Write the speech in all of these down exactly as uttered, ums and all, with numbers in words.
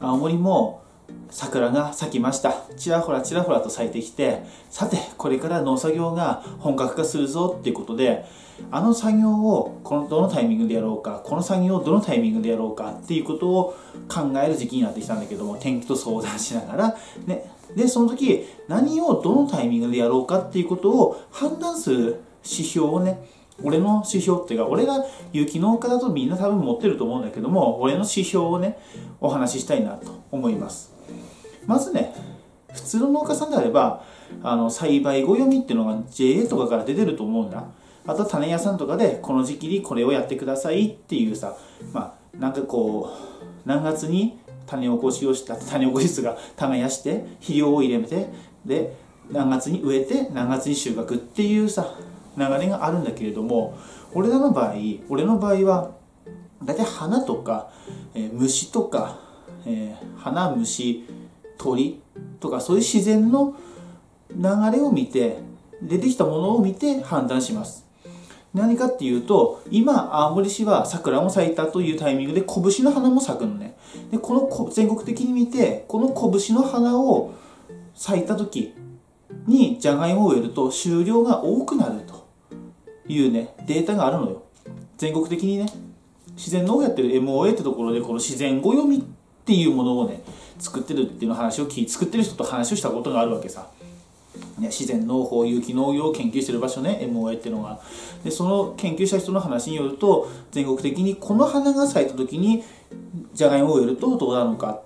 青森も桜が咲きました。ちらほらちらほらと咲いてきて、さてこれから農作業が本格化するぞっていうことで、あの作業をこのどのタイミングでやろうか、この作業をどのタイミングでやろうかっていうことを考える時期になってきたんだけども、天気と相談しながらね、でその時何をどのタイミングでやろうかっていうことを判断する指標をね、俺の指標っていうか、俺が有機農家だとみんな多分持ってると思うんだけども、俺の指標をね、お話ししたいなと思います。まずね、普通の農家さんであれば、あの栽培後読みっていうのが ジェーエー とかから出てると思うんだ。あとは種屋さんとかで、この時期にこれをやってくださいっていうさ、まあ、なんかこう、何月に種おこしをした、種おこし室が耕して、肥料を入れて、で、何月に植えて、何月に収穫っていうさ、流れがあるんだけれども、俺らの場合、俺の場合はだいたい花とか、えー、虫とか、えー、花虫鳥とかそういう自然の流れを見て、出てきたものを見て判断します。何かっていうと、今青森市は桜も咲いたというタイミングで小節の花も咲くのね。でこのこ全国的に見て、この小節の花を咲いた時にじゃがいもを植えると収量が多くなるというね、データがあるのよ。全国的にね、自然農法やってる エムオーエー ってところで、この自然語読みっていうものをね、作ってるっていうの話を聞い作ってる人と話をしたことがあるわけさ。ね、自然農法、有機農業を研究してる場所ね、エムオーエー っていうのが。で、その研究した人の話によると、全国的にこの花が咲いた時にじゃがいもを植えるとどうなのか。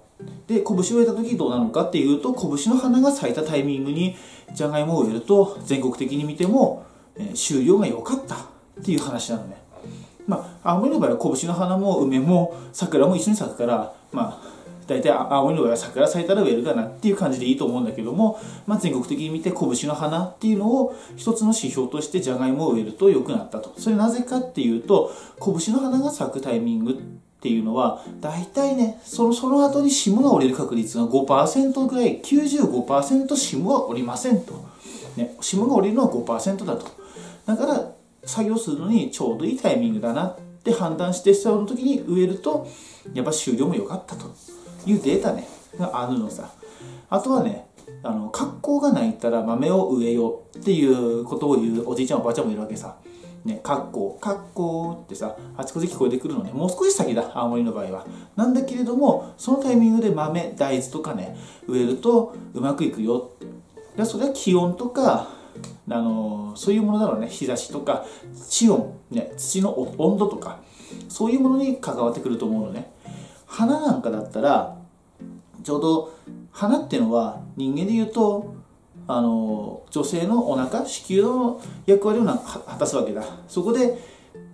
で、拳を植えた時どうなのかっていうと、拳の花が咲いたタイミングにじゃがいもを植えると、全国的に見ても収量が良かったっていう話なのね。まあ、青森の場合は拳の花も梅も桜も一緒に咲くから、まあ、大体青森の場合は桜咲いたら植えるかなっていう感じでいいと思うんだけども、まあ、全国的に見て拳の花っていうのを一つの指標としてじゃがいもを植えると良くなったと。それなぜかっていうと、拳の花が咲くタイミングっていうのは、大体ね、その、その後に霜が降りる確率が ごパーセント ぐらい、きゅうじゅうごパーセント 霜は降りませんと。ね、霜が降りるのは ごパーセント だと。だから、作業するのにちょうどいいタイミングだなって判断して、その時に植えると、やっぱ収量も良かったというデータね、があるのさ。あとはね、あの、格好がないったら豆を植えようっていうことを言うおじいちゃんおばあちゃんもいるわけさ。ね、格好、格好ってさ、あちこち聞こえてくるのね。もう少し先だ、青森の場合は。なんだけれども、そのタイミングで豆、大豆とかね、植えるとうまくいくよって。それは気温とか、あのー、そういうものだろうね。日差しとか、地温、ね、土の温度とか、そういうものに関わってくると思うのね。花なんかだったら、ちょうど、花っていうのは人間で言うと、あの女性のお腹子宮の役割を果たすわけだ。そこで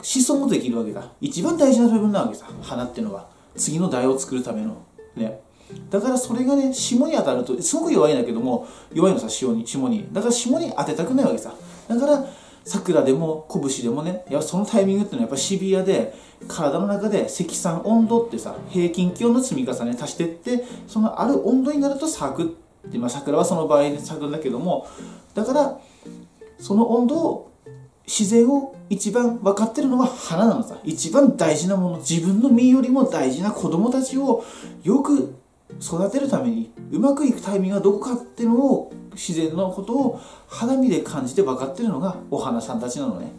子孫もできるわけだ。一番大事な部分なわけさ、花っていうのは。次の代を作るためのね。だからそれがね、霜に当たるとすごく弱いんだけども、弱いのさ、霜に霜にだから霜に当てたくないわけさ。だから桜でも拳でもね、やっぱそのタイミングっていうのはやっぱシビアで、体の中で積算温度ってさ、平均気温の積み重ね足してって、そのある温度になると咲く。でまあ、桜はその場合に咲くんだけども、だからその温度を、自然を一番分かってるのは花なのさ。一番大事なもの、自分の身よりも大事な子供たちをよく育てるために、うまくいくタイミングはどこかっていうのを、自然のことを肌身で感じて分かってるのがお花さんたちなのね。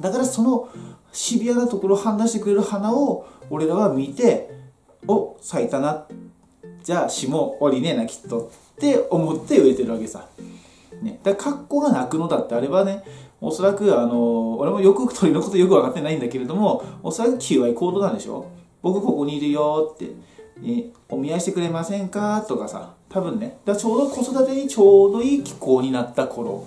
だからそのシビアなところを判断してくれる花を俺らは見て、お、咲いたな、じゃあ霜降りねえなきっとって思って植えてるわけさ。ね、だから格好が泣くのだってあればね、おそらくあの俺もよく鳥のことよく分かってないんだけれども、おそらく求愛行動なんでしょ。僕ここにいるよって、ね、お見合いしてくれませんかとかさ、多分ね、だからちょうど子育てにちょうどいい気候になった頃、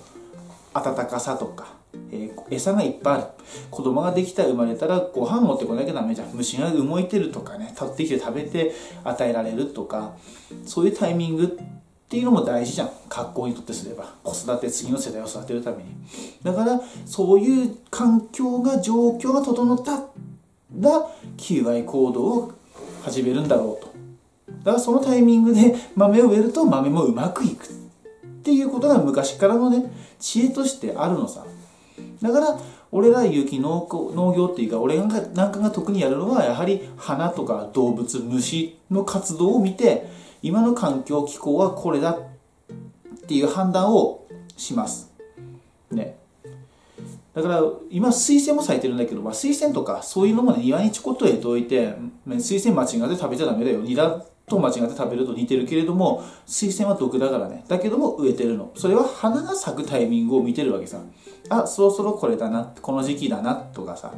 暖かさとか、えー、餌がいっぱいある、子供ができた、生まれたらご飯持ってこなきゃダメじゃん、虫が動いてるとかね、立ってきて食べて与えられるとか、そういうタイミングっていうのも大事じゃん、格好にとってすれば。子育て、次の世代を育てるために。だからそういう環境が、状況が整ったら求愛行動を始めるんだろうと。だからそのタイミングで豆を植えると豆もうまくいくっていうことが昔からのね、知恵としてあるのさ。だから俺が言うき農業っていうか、俺なんかが特にやるのは、やはり花とか動物、虫の活動を見て、今の環境、気候はこれだっていう判断をします。ね。だから、今、水仙も咲いてるんだけど、まあ、水仙とか、そういうのもね、庭にちょこっと入れておいて、水仙間違って食べちゃダメだよ。ニラと間違って食べると似てるけれども、水仙は毒だからね。だけども、植えてるの。それは花が咲くタイミングを見てるわけさ。あ、そろそろこれだな、この時期だな、とかさ。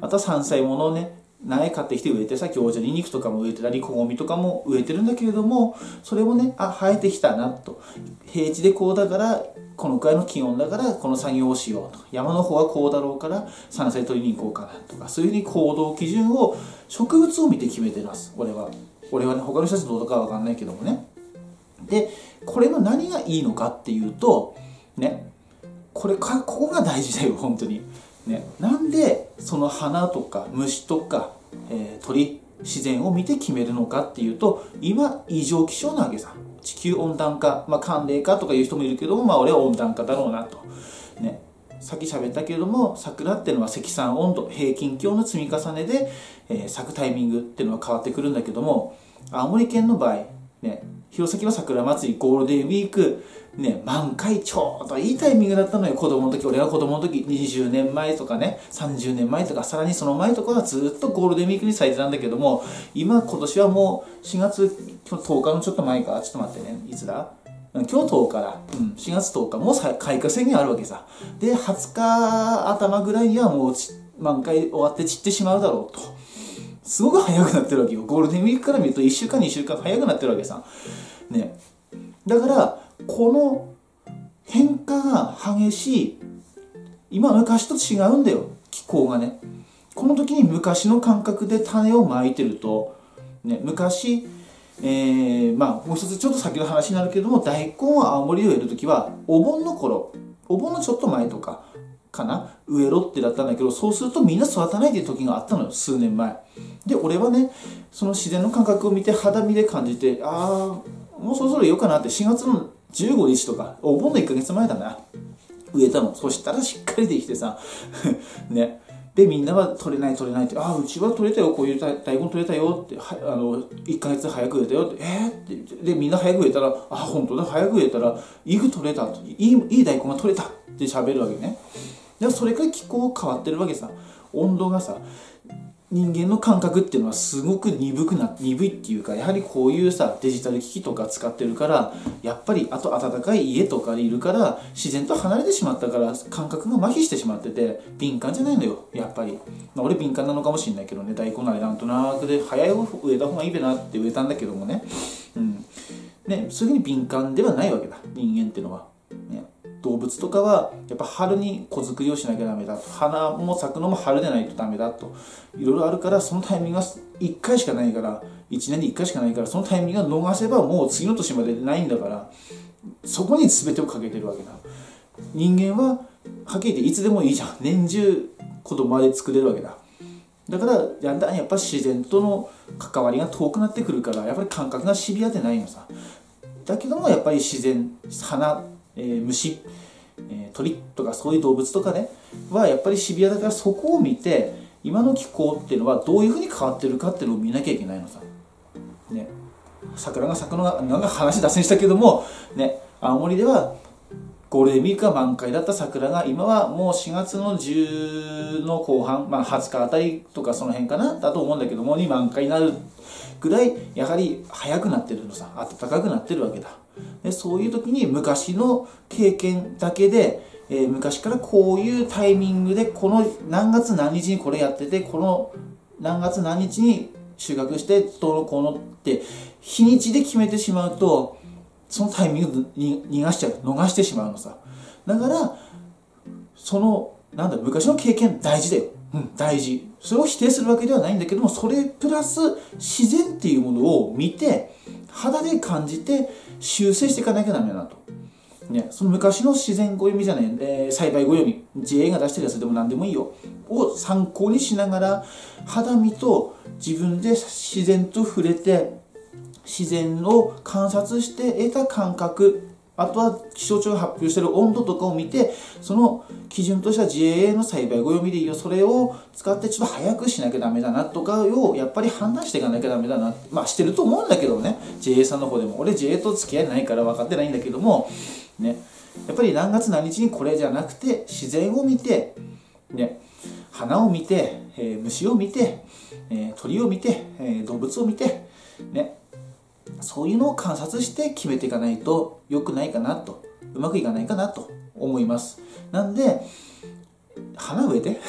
また山菜ものをね、苗買ってきて植えて、さっきおうちに肉とかも植えてたり、こごみとかも植えてるんだけれども、それもね、あ、生えてきたな、と。平地でこうだから、このくらいの気温だからこの作業をしようとか、山の方はこうだろうから山菜取りに行こうかなとか、そういうふうに行動基準を植物を見て決めてます、俺は。俺はね、他の人たちどうかは分かんないけどもね。で、これの何がいいのかっていうとね、これか、ここが大事だよ本当にね。なんでその花とか虫とか、えー、鳥、自然を見て決めるのかっていうと、今異常気象なわけさ。地球温暖化、まあ、寒冷化とかいう人もいるけども、まあ、俺は温暖化だろうなと、ね、さっき喋ったけれども、桜っていうのは積算温度、平均気温の積み重ねで、えー、咲くタイミングっていうのは変わってくるんだけども、青森県の場合、ね、弘前の桜祭りゴールデンウィーク、ね、満開ちょうどいいタイミングだったのよ、子供の時。俺が子供の時、にじゅうねんまえとかね、さんじゅうねんまえとか、さらにその前とかはずっとゴールデンウィークに咲いてたんだけども、今、今年はもうしがつとおかのちょっと前か、ちょっと待ってね、いつだ今日とおかだ。うん、しがつとおか、もう開花宣言あるわけさ。で、はつかあたまぐらいにはもう満開終わって散ってしまうだろうと。すごく早くなってるわけよ。ゴールデンウィークから見るといっしゅうかんにしゅうかん早くなってるわけさ。ね。だから、この変化が激しい。今、昔と違うんだよ。気候がね。この時に昔の感覚で種をまいてると、ね、昔、えー、まあ、もう一つちょっと先の話になるけども、大根は青森で植える時は、お盆の頃、お盆のちょっと前とか、かな、植えろってだったんだけど、そうするとみんな育たないっていう時があったのよ、数年前。で、俺はね、その自然の感覚を見て、肌身で感じて、ああ、もうそろそろいようかなって、しがつのじゅうごにちとか、お盆のいっかげつまえだな、植えたの。そしたらしっかりできてさ、ね。で、みんなは取れない取れないって、ああ、うちは取れたよ、こういう大根取れたよって、はあのいっかげつ早く植えたよって、えー、って言って、で、みんな早く植えたら、あ、本当だ、早く植えたら、いい取れた、いい、いい大根が取れたって喋るわけね。で、それから気候変わってるわけさ。温度がさ、人間の感覚っていうのはすごく鈍くな、鈍いっていうか、やはりこういうさ、デジタル機器とか使ってるから、やっぱり、あと暖かい家とかにいるから、自然と離れてしまったから、感覚が麻痺してしまってて、敏感じゃないのよ、やっぱり。まあ、俺敏感なのかもしれないけどね、大根なりなんとなくで、早い方植えた方がいいべなって植えたんだけどもね。うん。ね、そういうふうに敏感ではないわけだ、人間ってのは。ね。動物とかはやっぱ春に子作りをしなきゃダメだと、花も咲くのも春でないとダメだと、いろいろあるから、そのタイミングがいっかいしかないから、いちねんでいっかいしかないから、そのタイミングを逃せばもう次の年までないんだから、そこに全てをかけてるわけだ。人間ははっきり言っていつでもいいじゃん、年中子供まで作れるわけだ。だからだんだんやっぱ自然との関わりが遠くなってくるから、やっぱり感覚がシビアでないのさ。だけどもやっぱり自然、花、えー、虫、えー、鳥とかそういう動物とかねはやっぱりシビアだから、そこを見て今の気候っていうのはどういうふうに変わってるかっていうのを見なきゃいけないのさ。ね、桜が咲くのがなんか話脱線したけどもね、青森ではゴールデンウィークが満開だった桜が今はもうしがつのじゅうのこうはん、まあ、はつかあたりとかその辺かなだと思うんだけども、に満開になるぐらいやはり早くなってるのさ、暖かくなってるわけだ。で、そういう時に昔の経験だけで、えー、昔からこういうタイミングで、この何月何日にこれやってて、この何月何日に収穫してどうのこうのって日にちで決めてしまうと、そのタイミングに逃がしちゃう、逃してしまうのさ。だからそのなんだ、昔の経験大事だよ、うん、大事。それを否定するわけではないんだけども、それプラス自然っていうものを見て肌で感じて修正していかなきゃダメだなと、ね、その昔の自然暦じゃない、えー、栽培暦、 ジェーエー が出してるやつでも何でもいいよを参考にしながら、肌身と自分で自然と触れて、自然を観察して得た感覚あとは気象庁が発表している温度とかを見て、その基準としては ジェーエー の栽培暦でいいよ、それを使ってちょっと早くしなきゃダメだなとかをやっぱり判断していかなきゃダメだな、まあしてると思うんだけどね、 ジェーエー さんの方でも。俺 ジェーエー と付き合いないから分かってないんだけどもね、やっぱり何月何日にこれじゃなくて、自然を見てね、花を見て、えー、虫を見て、えー、鳥を見て、えー、動物を見てね、そういうのを観察して決めていかないと良くないかなと、うまくいかないかなと思います。なんで花植えて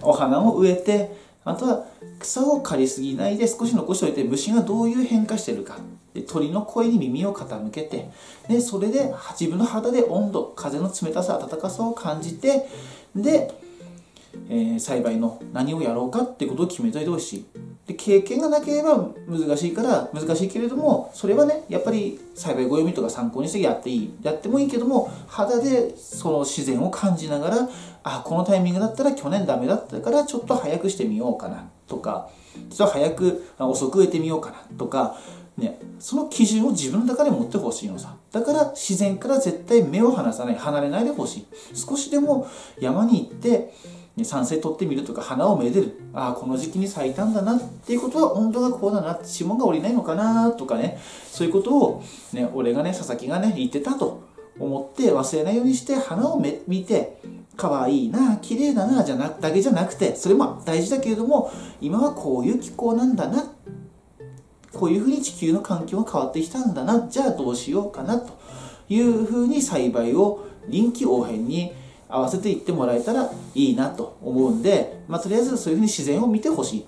お花を植えて、あとは草を刈りすぎないで少し残しておいて、虫がどういう変化してるかで、鳥の声に耳を傾けて、でそれで自分の肌で温度、風の冷たさ、暖かさを感じて、で、えー、栽培の何をやろうかっていうことを決めといてほしい。で経験がなければ難しいから難しいけれども、それはねやっぱり栽培暦とか参考にしてやっていいやってもいいけども、肌でその自然を感じながら、あこのタイミングだったら去年ダメだったからちょっと早くしてみようかなとか、実は早く遅く植えてみようかなとかね、その基準を自分の中で持ってほしいのさ。だから自然から絶対目を離さない、離れないでほしい。少しでも山に行って酸性取ってみるとか、花をめでる、ああこの時期に咲いたんだなっていうことは、温度がこうだな、指紋が下りないのかなとかね、そういうことを、ね、俺がね佐々木がね言ってたと思って忘れないようにして、花をめ見て可愛いな綺麗だなじゃなだけじゃなくて、それも大事だけれども、今はこういう気候なんだな、こういうふうに地球の環境が変わってきたんだな、じゃあどうしようかなというふうに栽培を臨機応変に合わせていってもらえたらいいなと思うんで、まあ、とりあえずそういうふうに自然を見てほしい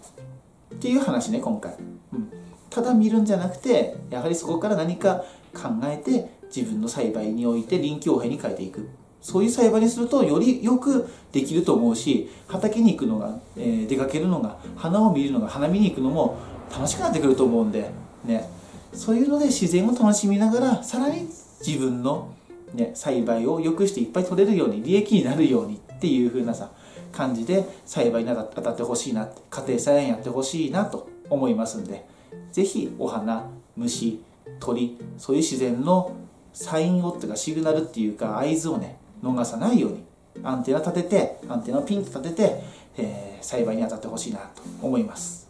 っていう話ね今回、うん、ただ見るんじゃなくて、やはりそこから何か考えて自分の栽培において臨機応変に変えていく、そういう栽培にするとよりよくできると思うし、畑に行くのが、えー、出かけるのが、花を見るのが、花見に行くのも楽しくなってくると思うんでね、そういうので自然を楽しみながら、さらに自分のね、栽培を良くしていっぱい取れるように、利益になるようにっていう風なさ感じで栽培に当たってほしいな、家庭菜園やってほしいなと思いますんで、是非お花、虫、鳥、そういう自然のサインをっていうかシグナルっていうか合図をね逃さないように、アンテナ立てて、アンテナをピンと立てて、えー、栽培に当たってほしいなと思います。